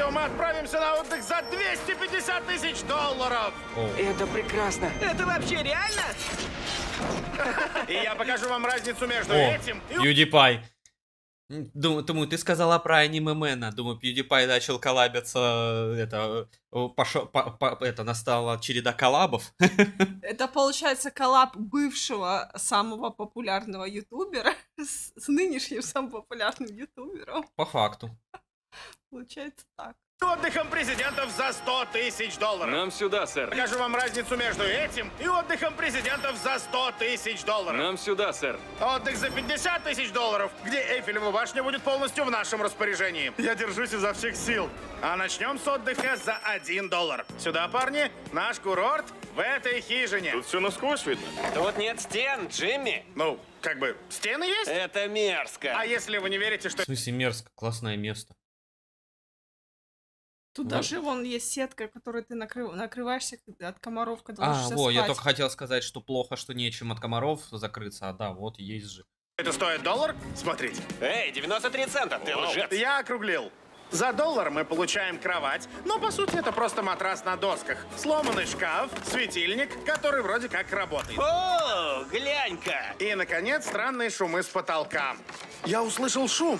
видео мы отправимся на отдых за $250 000. Это прекрасно. Это вообще реально? И я покажу вам разницу между этим и... PewDiePie. Думаю, ты сказала про анимемена. Думаю, PewDiePie начал коллабиться. Это настала череда коллабов. Это получается коллаб бывшего самого популярного ютубера с нынешним самым популярным ютубером. По факту. Получается так. Отдыхом президентов за $100 000. Нам сюда, сэр. Покажу вам разницу между этим и отдыхом президентов за $100 000. Нам сюда, сэр. Отдых за $50 000, где Эйфелева башня будет полностью в нашем распоряжении. Я держусь изо всех сил. А начнем с отдыха за $1. Сюда, парни, наш курорт в этой хижине. Тут все насквозь видно. Тут нет стен, Джимми. Ну, как бы, стены есть? Это мерзко. А если вы не верите, что... В смысле мерзко? Классное место. Тут вот. Даже вон есть сетка, которой ты накрываешься от комаров, когда ложишься спать. Я только хотел сказать, что плохо, что нечем от комаров закрыться, а да, вот есть же. Это стоит $1? Смотрите. Эй, 93 цента, ты лжец. Я округлил. За $1 мы получаем кровать, но по сути это просто матрас на досках. Сломанный шкаф, светильник, который вроде как работает. О, глянь-ка! И, наконец, странные шумы с потолка. Я услышал шум.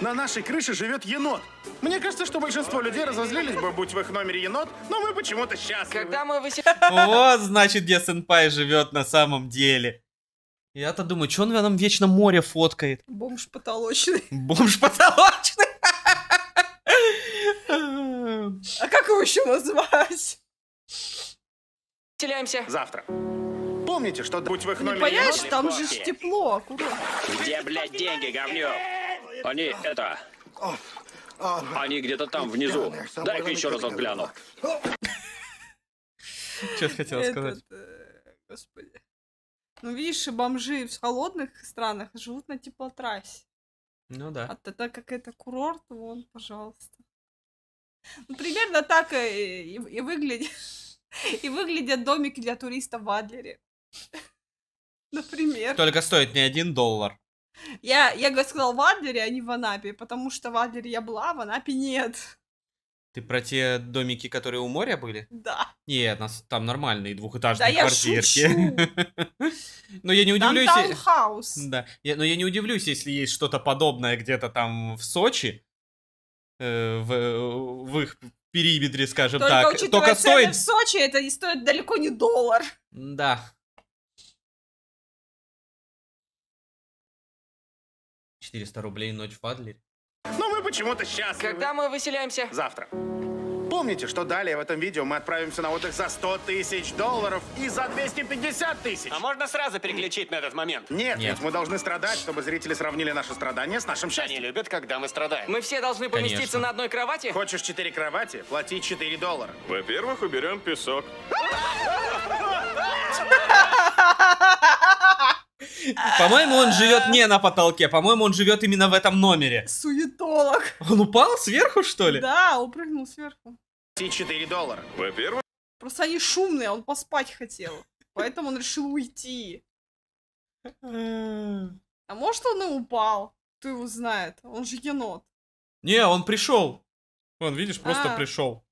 На нашей крыше живет енот. Мне кажется, что большинство людей разозлились бы, будь в их номере енот, но мы почему-то счастливы. Вот, значит, где сенпай живет на самом деле. Я-то думаю, что он нам вечно море фоткает? Бомж потолочный. Бомж потолочный? А как его еще называть? Теляемся. Завтра. Помните, что будь в их номере енот... Понимаешь, там же тепло, аккуратно. Где, блядь, деньги, говнюк? Они это... Они где-то там внизу. Дай-ка еще раз отгляну. Что хотел сказать? Господи. Ну видишь, бомжи в холодных странах живут на теплотрассе. Ну да. А тогда как это курорт, вон, пожалуйста. Ну, примерно так и выглядит. И выглядят домики для туристов в Адлере. Например. Только стоит не $1. Я сказал в Адлере, а не в Анапе, потому что в Адлере я была, а в Анапе нет. Ты про те домики, которые у моря были? Да. Нет, там нормальные двухэтажные квартирки. Но я не удивлюсь. Таунхаус. Да. Но я не удивлюсь, если есть что-то подобное где-то там в Сочи, в их периметре, скажем так. Только стоит в Сочи это не стоит далеко не $1. Да. $400 ночь в Адлере. Но мы почему-то счастливы. Когда мы выселяемся? Завтра. Помните, что далее в этом видео мы отправимся на отдых за $100 000 и за 250 000. А можно сразу переключить на этот момент? Нет, ведь мы должны страдать, чтобы зрители сравнили наши страдания с нашим счастьем. Они любят, когда мы страдаем. Мы все должны поместиться на одной кровати? Хочешь 4 кровати? Плати $4. Во-первых, уберем песок. По-моему, он живет не на потолке, по-моему, он живет именно в этом номере. Суетолог. Он упал сверху, что ли? Да, упрыгнул сверху. $4. Во-первых. Просто они шумные, он поспать хотел. Поэтому он решил уйти. А может, он и упал? Кто его знает? Он же енот. Не, он пришел. Вон, видишь, просто пришел.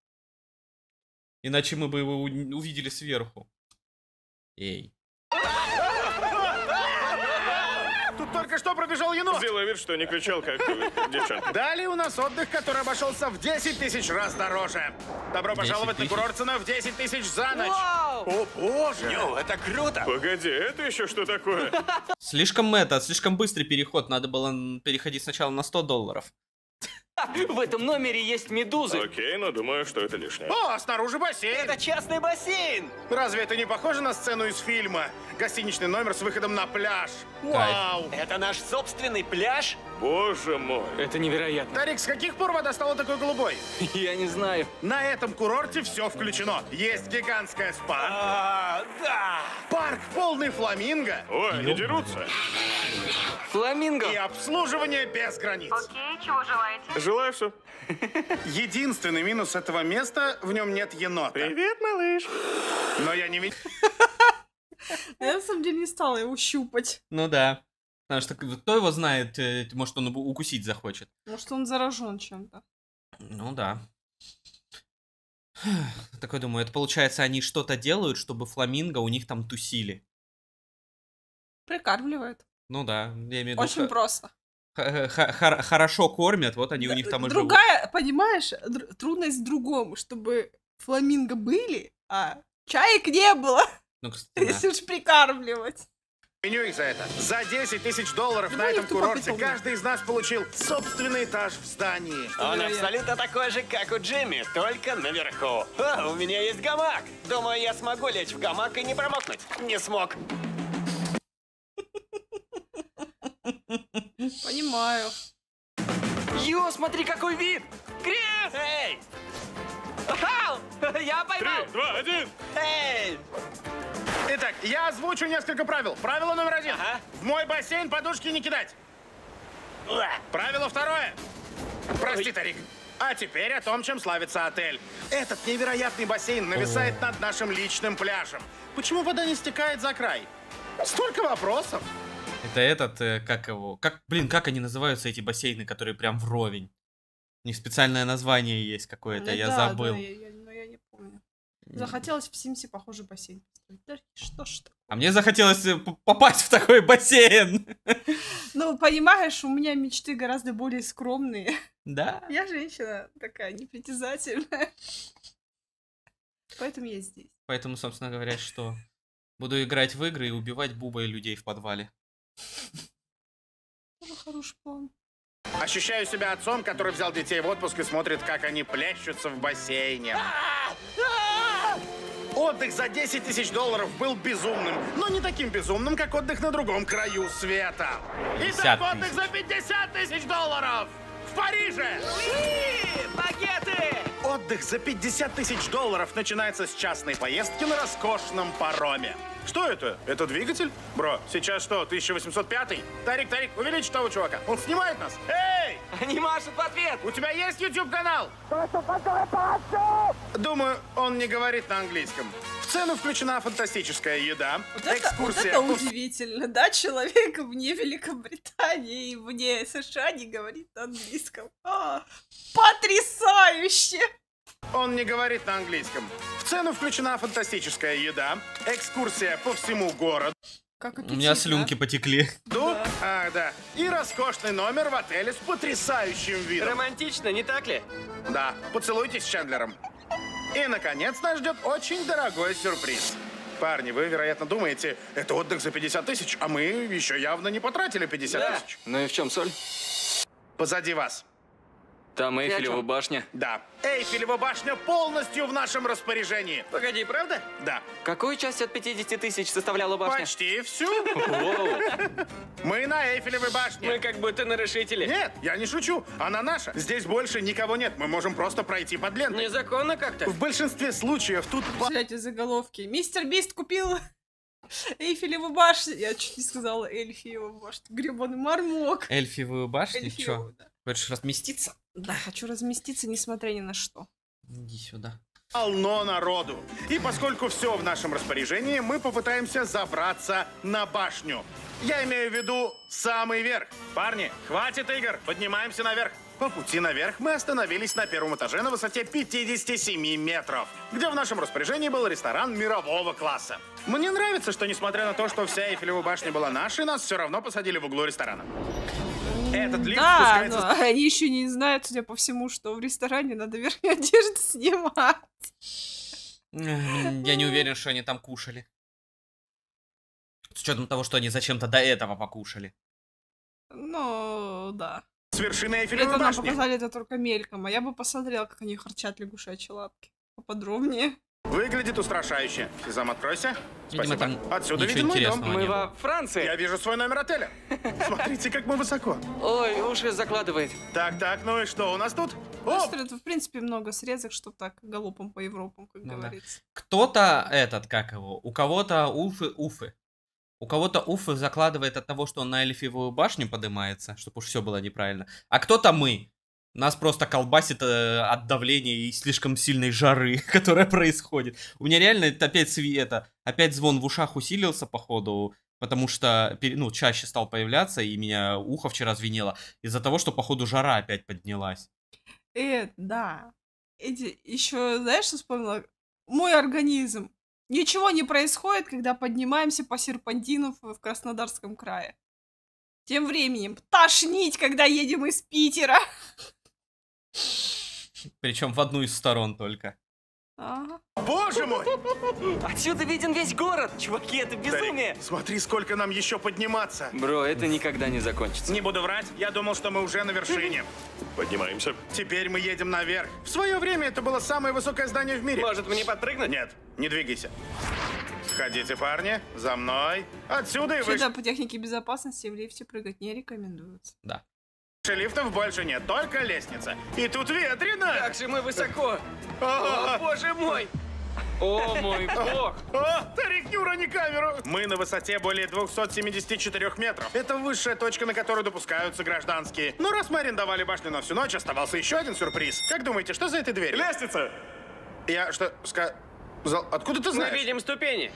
Иначе мы бы его увидели сверху. Эй. Только что пробежал енот. Сделай вид, что не кричал, как девчонка. Далее у нас отдых, который обошелся в 10 000 раз дороже. Добро пожаловать на курорт, цена в 10 000 за ночь. О боже! Йоу, это круто! Погоди, это еще что такое? Слишком быстрый переход. Надо было переходить сначала на $100. В этом номере есть медузы. Окей, но думаю, что это лишнее. О, снаружи бассейн. Это частный бассейн. Разве это не похоже на сцену из фильма? Гостиничный номер с выходом на пляж. Вау. Это наш собственный пляж? Боже мой. Это невероятно. Тарик, с каких пор вода стала такой голубой? Я не знаю. На этом курорте все включено. Есть гигантская спа. Да. Парк полный фламинго. Ой, не дерутся. Фламинго. И обслуживание без границ. Окей, чего желаете? Желаю все. Единственный минус этого места, в нем нет енота. Привет, малыш. Но я не видел. Я на самом деле не стала его щупать. Ну да. Потому что кто его знает, может, он укусить захочет. Может, он заражен чем-то. Ну да. Такой думаю, это получается, они что-то делают, чтобы фламинго у них там тусили. Прикармливают. Ну да, я имею в виду. Очень просто. Хорошо кормят, вот они у них там и живут. Другая, понимаешь, трудность в другом, чтобы фламинго были, а чаек не было. Ну, кстати, если уж прикармливать. Меню их за это. За $10 000 на этом курорте каждый из нас получил собственный этаж в здании. Он абсолютно такой же, как у Джимми, только наверху. А, у меня есть гамак. Думаю, я смогу лечь в гамак и не промокнуть. Не смог. Понимаю. Йо, смотри, какой вид! Крис! Эй! Я поймал! 3, 2, 1! Эй! Итак, я озвучу несколько правил. Правило номер 1. Ага. В мой бассейн подушки не кидать. Ура. Правило второе. Прости, Тарик. А теперь о том, чем славится отель. Этот невероятный бассейн нависает над нашим личным пляжем. Почему вода не стекает за край? Столько вопросов. Это этот, как его... Как они называются, эти бассейны, которые прям вровень? У них специальное название есть какое-то, я забыл. Да, я не помню. Захотелось в Симсе похожий бассейн. Что ж такое? А мне захотелось попасть в такой бассейн. Ну, понимаешь, у меня мечты гораздо более скромные. Да? Я женщина такая непритязательная. Поэтому я здесь. Поэтому, собственно говоря, что? Буду играть в игры и убивать бубой людей в подвале. Хороший план. Ощущаю себя отцом, который взял детей в отпуск и смотрит, как они плещутся в бассейне. Отдых за $10 000 был безумным, но не таким безумным, как отдых на другом краю света. Итак, отдых за $50 000 в Париже! Уи! Багеты! Отдых за $50 000 начинается с частной поездки на роскошном пароме. Что это? Это двигатель? Бро, сейчас что, 1805-й? Тарик, увеличь того чувака. Он снимает нас. Эй! Они машут в ответ. У тебя есть YouTube-канал? Думаю, он не говорит на английском. В цену включена фантастическая еда, экскурсия. Вот это удивительно, да? Человек вне Великобритании и вне США не говорит на английском. А, потрясающе! Он не говорит на английском. В цену включена фантастическая еда, экскурсия по всему городу. Как аппетит, у меня слюнки потекли. Да. А, да. И роскошный номер в отеле с потрясающим видом. Романтично, не так ли? Да. Поцелуйтесь с Чендлером. И, наконец, нас ждет очень дорогой сюрприз. Парни, вы, вероятно, думаете, это отдых за 50 000, а мы еще явно не потратили 50 000. Ну и в чем соль? Позади вас. Там Эйфелева башня. Да. Эйфелева башня полностью в нашем распоряжении. Погоди, правда? Да. Какую часть от 50 000 составляла башня? Почти всю. Мы на Эйфелевой башне. Мы как будто нарушители. Нет, я не шучу. Она наша. Здесь больше никого нет. Мы можем просто пройти под лентой. Незаконно как-то. В большинстве случаев тут... Представляете заголовки. MrBeast купил Эйфелеву башню. Я чуть не сказала Эльфиеву башню. Гребаный мармок. Эльфиевую башню? Чё? Хочешь разместиться? Да, хочу разместиться, несмотря ни на что. Иди сюда. Полно народу. И поскольку все в нашем распоряжении, мы попытаемся забраться на башню. Я имею в виду самый верх. Парни, хватит игр, поднимаемся наверх. По пути наверх мы остановились на первом этаже на высоте 57 метров, где в нашем распоряжении был ресторан мирового класса. Мне нравится, что несмотря на то, что вся Эйфелева башня была нашей, нас все равно посадили в углу ресторана. Этот лифт спускается... но они еще не знают, судя по всему, что в ресторане надо верхнюю одежду снимать. Я не уверен, что они там кушали. С учетом того, что они зачем-то до этого покушали. Ну, да. С вершины Эйфелевой башни. Это нам показали это только мельком, а я бы посмотрела, как они харчат лягушачьи лапки. Поподробнее. Выглядит устрашающе. Сезам, откройся. Спасибо. Видимо, отсюда виден мой дом. Мы во Франции. Я вижу свой номер отеля. Смотрите, как мы высоко. Ой, уши закладывает. Так, ну и что у нас тут? В принципе, много срезок, что так галопом по Европам, как говорится. Кто-то у кого-то уфы. У кого-то уфы закладывает от того, что он на Эльфиевую башню поднимается, чтобы уж все было неправильно. А кто-то мы. Нас просто колбасит от давления и слишком сильной жары, которая происходит. У меня реально опять звон в ушах усилился, походу, потому что, ну, чаще стал появляться, и меня ухо вчера звенело из-за того, что, походу, жара опять поднялась. Да. Еще, знаешь, что вспомнила? Мой организм. Ничего не происходит, когда поднимаемся по серпантину в Краснодарском крае. Тем временем тошнить, когда едем из Питера. Причем в одну из сторон только. Ага. Боже мой! Отсюда виден весь город! Чуваки, это безумие! Дарик, смотри, сколько нам еще подниматься! Бро, это никогда не закончится. Не буду врать, я думал, что мы уже на вершине. Поднимаемся. Теперь мы едем наверх. В свое время это было самое высокое здание в мире. Может, мне подпрыгнуть? Нет, не двигайся. Ходите, парни, за мной. Отсюда и вы... По технике безопасности в лифте прыгать не рекомендуется. Да. Лифтов больше нет, только лестница. И тут ветрено! Как же мы высоко! О, боже мой! О, мой бог! О, Тарик, не урони камеру! Мы на высоте более 274 метров. Это высшая точка, на которую допускаются гражданские. Но раз мы арендовали башню на всю ночь, оставался еще один сюрприз. Как думаете, что за этой дверью? Лестница! Я что, откуда ты знаешь? Мы видим ступени.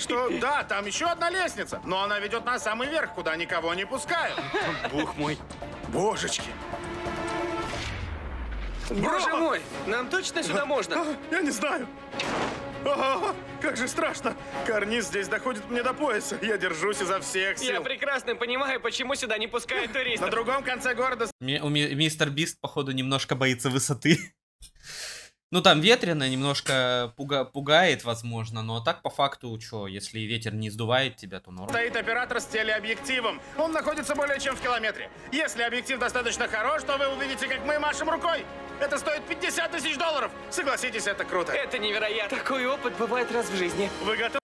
Что? Да, там еще одна лестница. Но она ведет на самый верх, куда никого не пускают. Бог мой. Божечки. Боже мой, нам точно сюда можно? Я не знаю. Как же страшно. Карниз здесь доходит мне до пояса. Я держусь изо всех сил. Я прекрасно понимаю, почему сюда не пускают туристов. На другом конце города... MrBeast, походу, немножко боится высоты. Ну, там ветрено, немножко пугает, возможно, но так по факту, что, если ветер не сдувает тебя, то норм. Стоит оператор с телеобъективом. Он находится более чем в километре. Если объектив достаточно хорош, то вы увидите, как мы машем рукой. Это стоит 50 тысяч долларов. Согласитесь, это круто. Это невероятно. Такой опыт бывает раз в жизни. Вы готовы?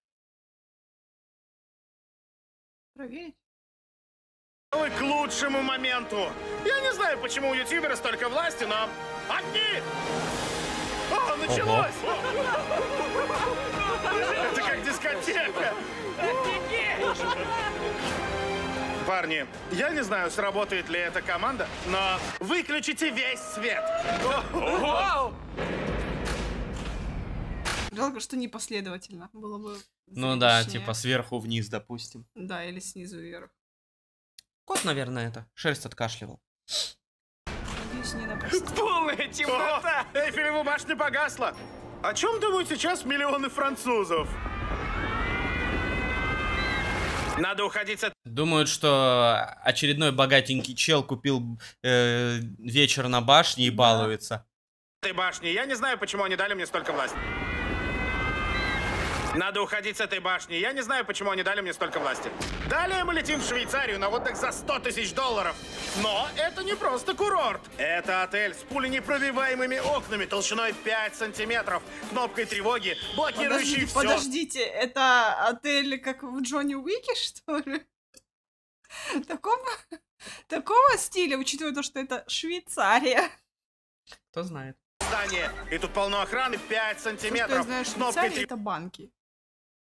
Проверить? К лучшему моменту. Я не знаю, почему у ютубера столько власти, но... Одни! О, началось! Это как дискотека! Парни, я не знаю, сработает ли эта команда, но выключите весь свет! Жалко, что непоследовательно. Было бы... Ну да, типа сверху вниз, допустим. Да, или снизу вверх. Кот, наверное, это. Шерсть откашливал. Полная темнота! Эйфелева башня погасла! О чем думают сейчас миллионы французов? Надо уходить от... Думают, что очередной богатенький чел купил вечер на башне и балуется. Этой башни. Я не знаю, почему они дали мне столько власти. Надо уходить с этой башни. Я не знаю, почему они дали мне столько власти. Далее мы летим в Швейцарию на отдых за 100 тысяч долларов. Но это не просто курорт. Это отель с пуленепробиваемыми окнами толщиной 5 сантиметров, кнопкой тревоги, блокирующей все. Подождите, это отель как в Джонни Уике, что ли? Такого стиля, учитывая то, что это Швейцария. Кто знает. И тут полно охраны, 5 сантиметров. Я знаю, Швейцария это банки.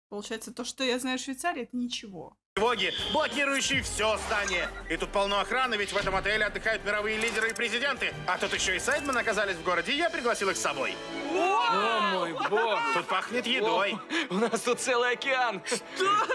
Получается, то, что я знаю в Швейцарии, это ничего. Тревоги, блокирующие все здание. И тут полно охраны, ведь в этом отеле отдыхают мировые лидеры и президенты. А тут еще и Сайдманы оказались в городе, и я пригласил их с собой. О, мой бог! Тут пахнет едой. У нас тут целый океан. Что?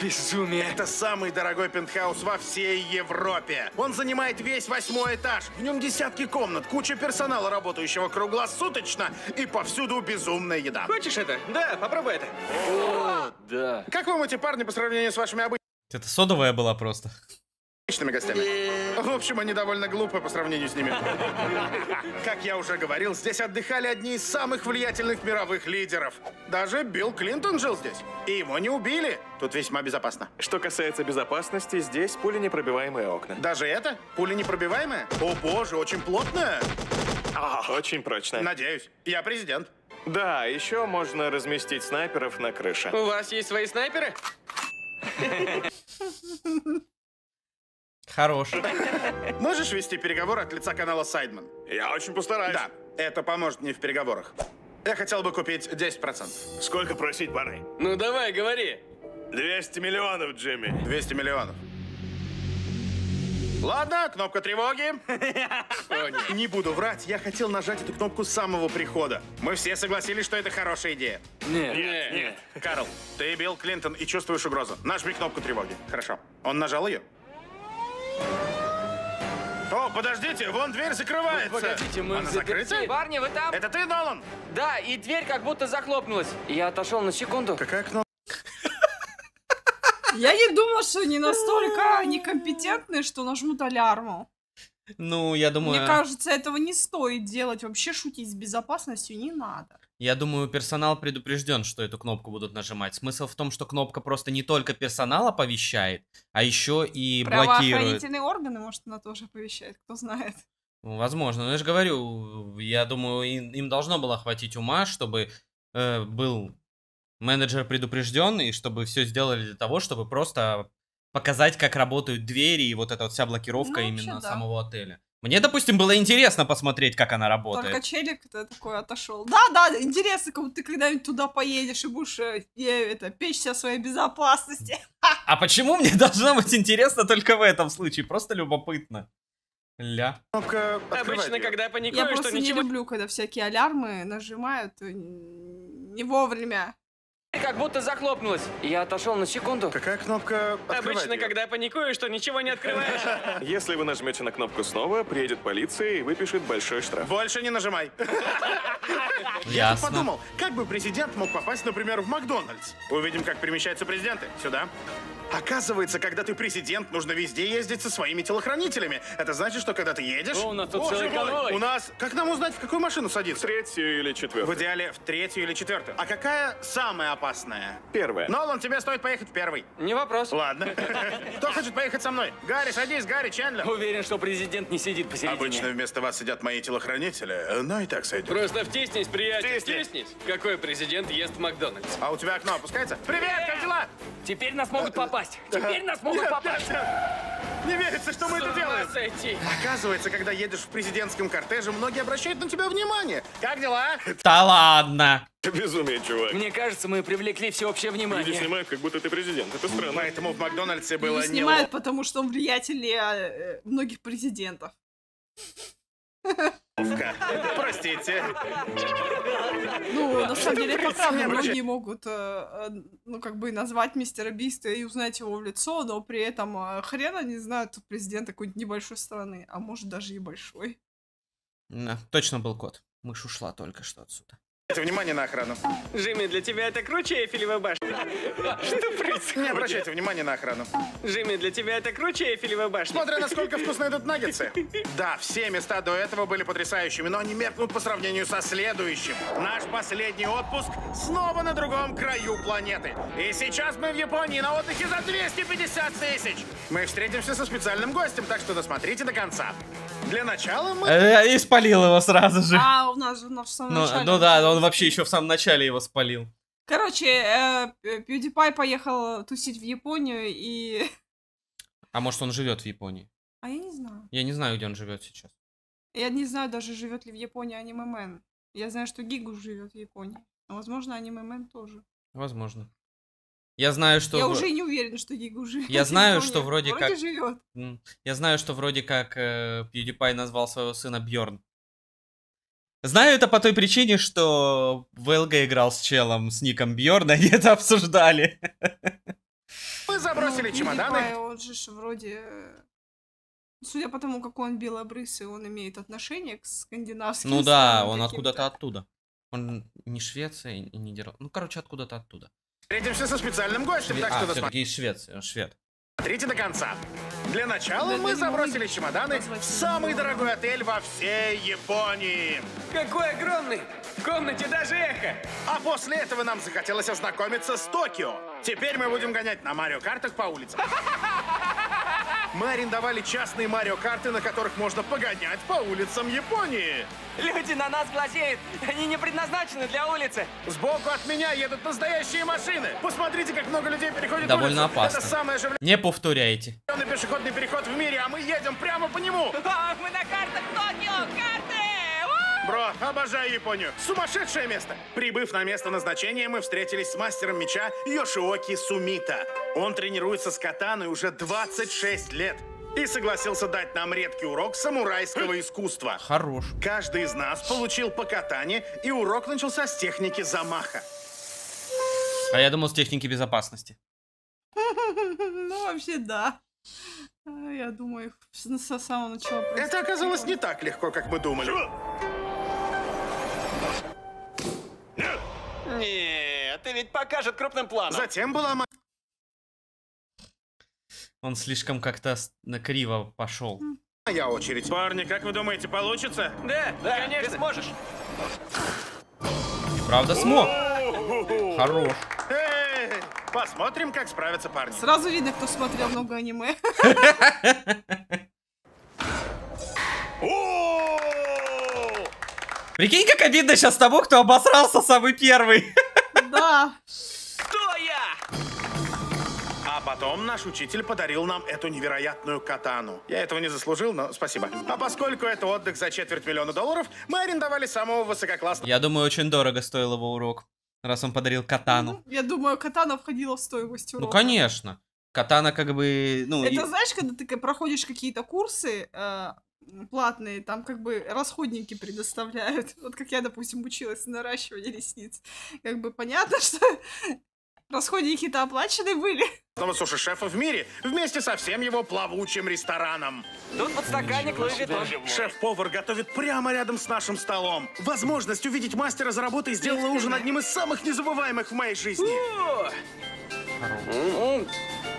Безумие. Это самый дорогой пентхаус во всей Европе. Он занимает весь 8-й этаж. В нем десятки комнат, куча персонала, работающего круглосуточно, и повсюду безумная еда. Хочешь это? Да, попробуй это. О, да. Как вам эти парни по сравнению с вашими обычными? Это содовая была просто. Обычными гостями. В общем, они довольно глупы по сравнению с ними. Как я уже говорил, здесь отдыхали одни из самых влиятельных мировых лидеров. Даже Билл Клинтон жил здесь. И его не убили. Тут весьма безопасно. Что касается безопасности, здесь пуленепробиваемые окна. Даже это? Пуленепробиваемое? О боже, очень плотное. Очень прочное. Надеюсь. Я президент. Да, еще можно разместить снайперов на крыше. У вас есть свои снайперы? Хорош. Можешь вести переговоры от лица канала Сайдман? Я очень постараюсь. Да, это поможет мне в переговорах. Я хотел бы купить 10%. Сколько просить, парень? Ну давай, говори. 200 миллионов, Джимми. 200 миллионов. Ладно, кнопка тревоги. Не буду врать, я хотел нажать эту кнопку с самого прихода. Мы все согласились, что это хорошая идея. Нет. Карл, ты Билл Клинтон и чувствуешь угрозу. Нажми кнопку тревоги. Хорошо. Он нажал ее? О, подождите, вон дверь закрывается. Вы погодите, мы Она закрыта? Парни, вы там? Это ты, Нолан? Да, и дверь как будто захлопнулась. Я отошел на секунду. Какая кнопка? Я не думала, что они настолько некомпетентны, что нажмут алярму. Ну, я думаю... Мне кажется, этого не стоит делать. Вообще шутить с безопасностью не надо. Я думаю, персонал предупрежден, что эту кнопку будут нажимать. Смысл в том, что кнопка просто не только персонал оповещает, а еще и блокирует. Правоохранительные органы, может, она тоже оповещает, кто знает. Возможно, но я же говорю, я думаю, им должно было хватить ума, чтобы был менеджер предупрежден, и чтобы все сделали для того, чтобы просто... показать, как работают двери и вот эта вот вся блокировка ну, именно да. самого отеля. Мне, допустим, было интересно посмотреть, как она работает. Только челик-то такой отошел. Да, интересно, как будто ты когда-нибудь туда поедешь и будешь печься о своей безопасности. А почему мне должно быть интересно только в этом случае? Просто любопытно. Ля. Обычно, когда я паникую, я просто не люблю, когда всякие алярмы нажимают не вовремя. Как будто захлопнулась. Я отошел на секунду. Какая кнопка? Обычно, когда я паникую, что ничего не открываешь. Если вы нажмете на кнопку снова, приедет полиция и выпишет большой штраф. Больше не нажимай. Я подумал, как бы президент мог попасть, например, в Макдональдс. Увидим, как перемещаются президенты. Сюда. Оказывается, когда ты президент, нужно везде ездить со своими телохранителями. Это значит, что когда ты едешь... О, у нас тут целый конвой. У нас... Как нам узнать, в какую машину садиться? В третью или четвертую. В идеале в третью или четвертую. А какая самая опасная? Первая. Нолан, тебе стоит поехать в первый. Не вопрос. Ладно. Кто хочет поехать со мной? Гарри, садись, Гарри, Чендлер. Уверен, что президент не сидит посередине. Обычно вместо вас сидят мои телохранители, но и так сойдет. Просто втиснись, приятель. Втиснись. Какой президент ест в Макдональдс? А у тебя окно опускается? Привет, как дела? Теперь нас могут попасть. Теперь нас могут попасть. Не верится, что мы это делаем. Оказывается, когда едешь в президентском кортеже, многие обращают на тебя внимание. Как дела? Да ладно. Безумие, чувак. Мне кажется, мы привлекли всеобщее внимание. Люди снимают, как будто ты президент. Это странно. Поэтому в Макдональдсе было не... снимают, потому что он влиятельнее многих президентов. Простите. Ну, на самом деле, пока многие могут, ну, как бы назвать мистера Биста и узнать его в лицо, но при этом хрена не знают президента какой-нибудь небольшой страны, а может даже и большой. Да, точно был кот. Мышь ушла только что отсюда. Внимание на охрану. Джимми, для тебя это круче Эйфелева башня? Что происходит? Не обращайте внимание на охрану. Джимми, для тебя это круче Эйфелева башня? Смотря насколько вкусно идут наггетсы. Да, все места до этого были потрясающими, но они меркнут по сравнению со следующим. Наш последний отпуск снова на другом краю планеты. И сейчас мы в Японии на отдыхе за 250 тысяч. Мы встретимся со специальным гостем, так что досмотрите до конца. Для начала мы... Я спалил его сразу же. А, у нас же в самом начале. Ну да, он вообще еще в самом начале его спалил. Короче, PewDiePie поехал тусить в Японию и... А может, он живет в Японии? А я не знаю. Я не знаю, где он живет сейчас. Я не знаю даже, живет ли в Японии аниме-мен. Я знаю, что Гигу живет в Японии. Но, возможно, аниме-мен тоже. Возможно. Я знаю, что... Я уже не уверен, что Гигу живет. Я знаю, что вроде как... живет. Я знаю, что вроде как PewDiePie назвал своего сына Бьорн. Знаю это по той причине, что ВЛГ играл с челом с ником Бьорн, они это обсуждали. Мы забросили чемоданы. Он же вроде... Судя по тому, какой он белобрысый, он имеет отношение к скандинавским... Ну да, он откуда-то оттуда. Он не Швеция и не Нидерланд. Ну, короче, откуда-то оттуда. Встретимся со специальным гостем, так что... А, из Швеции, он швед. Смотрите до конца. Для начала мы забросили чемоданы в самый дорогой отель во всей Японии. Какой огромный! В комнате даже эхо! А после этого нам захотелось ознакомиться с Токио. Теперь мы будем гонять на Марио-картах по улицам. Мы арендовали частные Марио-карты, на которых можно погонять по улицам Японии. Люди на нас глазеют. Они не предназначены для улицы. Сбоку от меня едут настоящие машины. Посмотрите, как много людей переходит улицу. Довольно опасно. Это самое оживленное... Не повторяйте. ...пешеходный переход в мире, а мы едем прямо по нему. А, мы на картах Токио! Карты! Бро, обожаю Японию. Сумасшедшее место. Прибыв на место назначения, мы встретились с мастером меча Йошиоки Сумита. Он тренируется с катаной уже 26 лет и согласился дать нам редкий урок самурайского искусства. Хорош. Каждый из нас получил по катане, и урок начался с техники замаха. А я думал, с техники безопасности. Ну, вообще, да. Я думаю, со самого начала... Это оказалось не так легко, как мы думали. Нет! Нет, ты ведь покажет крупным планом. Затем была... Он слишком как-то криво пошел. Моя очередь. Парни, как вы думаете, получится? Да, да, конечно, ты сможешь. И правда смог. Хорош. Посмотрим, как справятся парни. Сразу видно, кто смотрел много аниме. Прикинь, как обидно сейчас тому, кто обосрался самый первый. Да. Кто я? А потом наш учитель подарил нам эту невероятную катану. Я этого не заслужил, но спасибо. А поскольку это отдых за $250 000, мы арендовали самого высококлассного. Я думаю, очень дорого стоил его урок. Раз он подарил катану. Я думаю, катана входила в стоимость урока. Ну, конечно. Катана как бы... Ну, это знаешь, когда ты проходишь какие-то курсы платные, там как бы расходники предоставляют. Вот как я, допустим, училась на наращивании ресниц. Как бы понятно, что расходники-то оплачены были. Суши-шефа в мире вместе со всем его плавучим рестораном. Тут подстаканник Луи Виттон. Шеф-повар готовит прямо рядом с нашим столом. Возможность увидеть мастера за работой сделала ужин одним из самых незабываемых в моей жизни.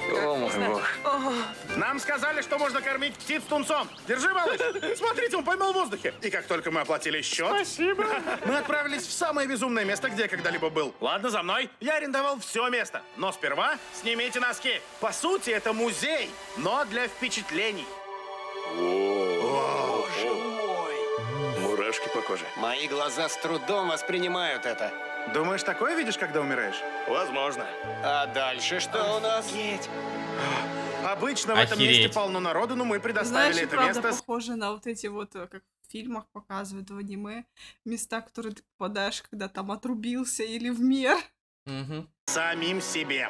О, мой бог. Нам сказали, что можно кормить птиц тунцом. Держи, малыш. Смотрите, он поймал в воздухе. И как только мы оплатили счет... Спасибо. Мы отправились в самое безумное место, где я когда-либо был. Ладно, за мной. Я арендовал все место. Но сперва снимите носки. По сути, это музей, но для впечатлений. Боже мой. Мурашки по коже. Мои глаза с трудом воспринимают это. Думаешь, такое видишь, когда умираешь? Возможно. А дальше что у нас? Обычно в этом месте полно народу, но мы предоставили это место. Правда, похоже на вот эти вот, как в фильмах показывают в аниме, места, которые ты попадаешь, когда там отрубился или в мир. Угу. Самим себе.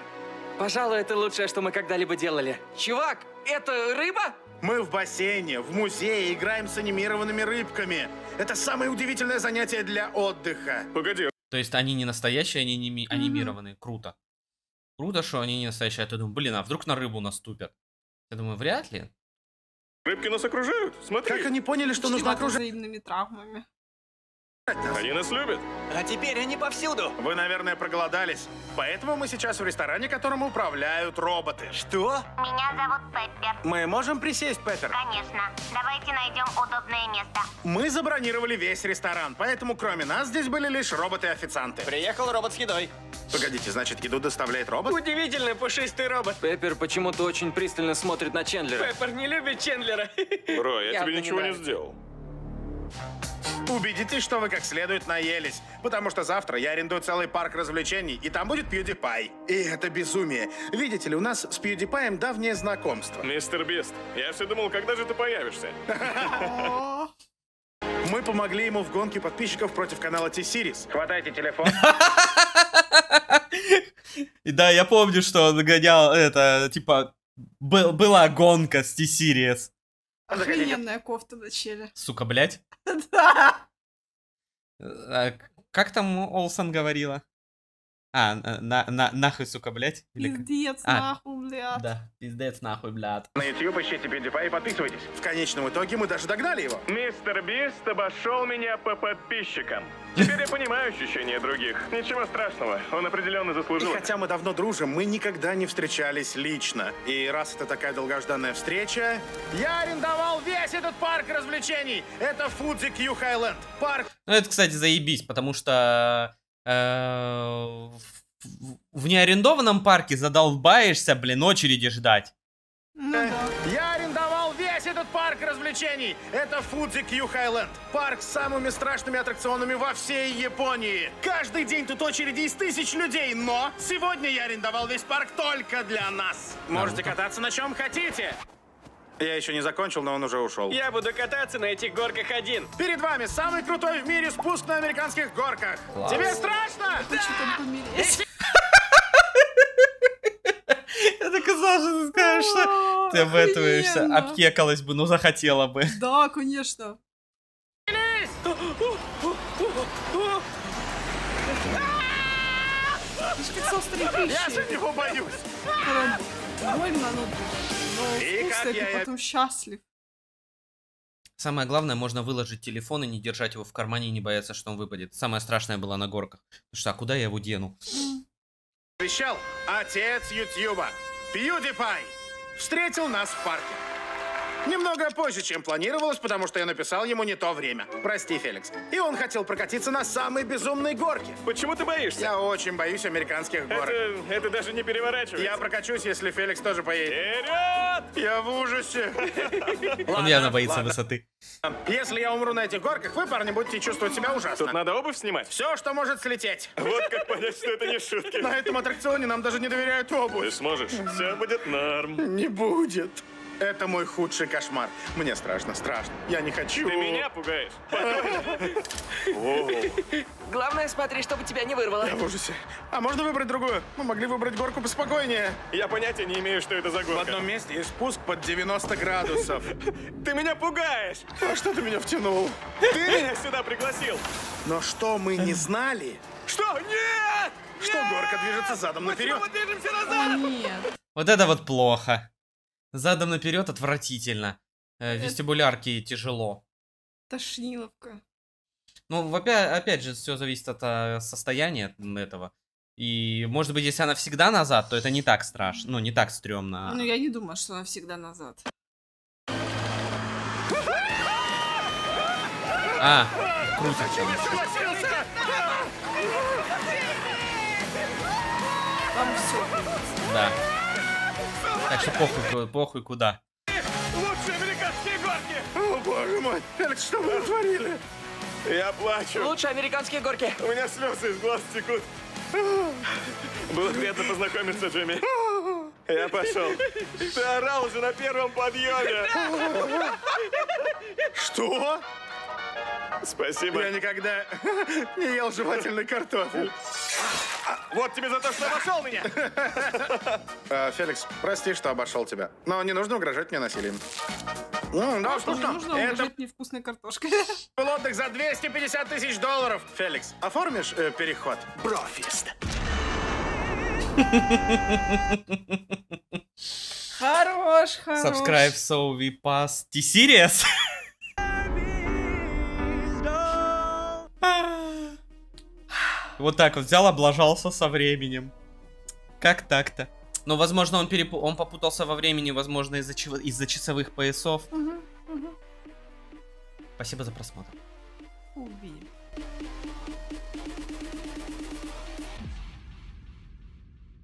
Пожалуй, это лучшее, что мы когда-либо делали. Чувак, это рыба? Мы в бассейне, в музее играем с анимированными рыбками. Это самое удивительное занятие для отдыха. Погоди. То есть они не настоящие, они не анимированные. Круто. Круто, что они не настоящие. Я думаю, блин, а вдруг на рыбу наступят? Я думаю, вряд ли. Рыбки нас окружают, смотри. Как они поняли, что нужно окружать? Взаимными травмами. Они нас любят. А теперь они повсюду. Вы, наверное, проголодались. Поэтому мы сейчас в ресторане, которым управляют роботы. Что? Меня зовут Пеппер. Мы можем присесть, Пеппер? Конечно. Давайте найдем удобное место. Мы забронировали весь ресторан, поэтому кроме нас здесь были лишь роботы-официанты. Приехал робот с едой. Погодите, значит, еду доставляет робот? Удивительный пушистый робот. Пеппер почему-то очень пристально смотрит на Чендлера. Пеппер не любит Чендлера. Бро, я тебе ничего не сделал. Убедитесь, что вы как следует наелись, потому что завтра я арендую целый парк развлечений, и там будет PewDiePie. И это безумие. Видите ли, у нас с PewDiePie давнее знакомство. MrBeast, я все думал, когда же ты появишься? Мы помогли ему в гонке подписчиков против канала T-Series. Хватайте телефон. Да, я помню, что он гонял это, типа, была гонка с T-Series. Охрененная кофта на челе. Сука, блядь. Да. Как там Олсен говорила? А, нахуй, сука, блядь. Пиздец, нахуй, блядь. Да, пиздец, нахуй, блядь. На YouTube ищите PewDiePie и подписывайтесь. В конечном итоге мы даже догнали его. MrBeast обошел меня по подписчикам. Теперь я понимаю ощущения других. Ничего страшного, он определенно заслужил. И хотя мы давно дружим, мы никогда не встречались лично. И раз это такая долгожданная встреча... Я арендовал весь этот парк развлечений. Это Фудзи-Кью Хайленд. Парк... Ну это, кстати, заебись, потому что... В неарендованном парке задолбаешься, блин, очереди ждать. Я арендовал весь этот парк развлечений. Это Фудзи-Кью Хайленд. Парк с самыми страшными аттракционами во всей Японии. Каждый день тут очереди из тысяч людей, но сегодня я арендовал весь парк только для нас. Можете кататься на чем хотите. Я еще не закончил, но он уже ушел. Я буду кататься на этих горках один. Перед вами самый крутой в мире спуск на американских горках. Класс. Тебе страшно? Я так казалось, что ты скажешь, что ты обэтываешься, обкекалась бы, ну захотела бы. Да, конечно. Я за него боюсь. Больно, ну. но вкусно, ты потом счастлив. Самое главное, можно выложить телефон и не держать его в кармане и не бояться, что он выпадет. Самое страшное было на горках. Потому что, а куда я его дену? Обещал отец Ютьюба, PewDiePie, встретил нас в парке. Немного позже, чем планировалось, потому что я написал ему не то время. Прости, Феликс. И он хотел прокатиться на самой безумной горке. Почему ты боишься? Я очень боюсь американских горок. Это даже не переворачивается. Я прокачусь, если Феликс тоже поедет. Вперед! Я в ужасе. Он явно боится высоты. Если я умру на этих горках, вы, парни, будете чувствовать себя ужасно. Тут надо обувь снимать. Все, что может слететь. Вот как понять, что это не шутки. На этом аттракционе нам даже не доверяют обувь. Ты сможешь. Все будет норм. Не будет. Это мой худший кошмар. Мне страшно, страшно. Я не хочу. Ты меня пугаешь. Главное, смотри, чтобы тебя не вырвало. Я в ужасе. А можно выбрать другую? Мы могли выбрать горку поспокойнее. Я понятия не имею, что это за горка. В одном месте есть спуск под 90 градусов. Ты меня пугаешь. А что ты меня втянул? Ты меня сюда пригласил. Но что мы не знали? Что? Нет! Что горка движется задом наперед. Мы движемся назад. Нет. Вот это вот плохо. Задом наперед отвратительно. Вестибулярки тяжело. Тошниловка. Ну, опять же, все зависит от состояния этого. И, может быть, если она всегда назад, то это не так страшно. Ну, не так стрёмно. Ну, я не думаю, что она всегда назад. А, круто. Там все. Да. Так что похуй, похуй куда. Лучшие американские горки! О, боже мой! Феликс, что вы натворили? Я плачу. Лучшие американские горки. У меня слезы из глаз текут. Было приятно познакомиться, Джимми. Я пошел. Ты орал уже на первом подъеме. Что? Спасибо. Я никогда не ел жевательный картофель. Вот тебе за то, что обошел меня. Феликс, прости, что обошел тебя. Но не нужно угрожать мне насилием. Да, вкусно. Не нужно угрожать невкусной картошкой. Был отдых за $250 000. Феликс, оформишь переход? Брофист. Хорош, хорош. Subscribe so we pass T-Series. Вот так вот взял, облажался со временем. Как так-то? Но, возможно, он попутался во времени, возможно, из-за часовых поясов. Спасибо за просмотр. Увидим.